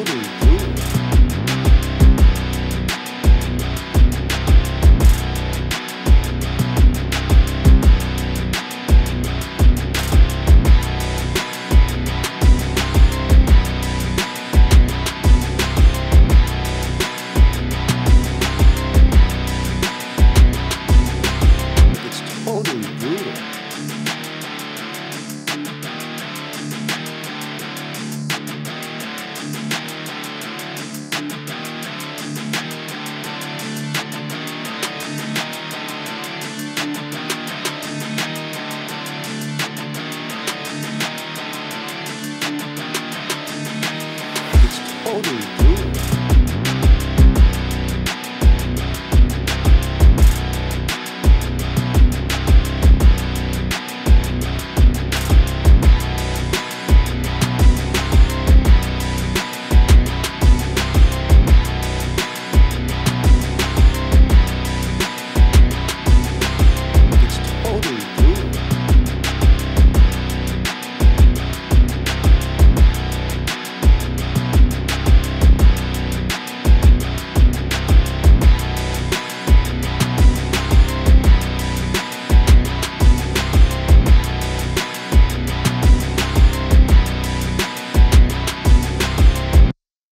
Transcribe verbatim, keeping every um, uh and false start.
Odoo.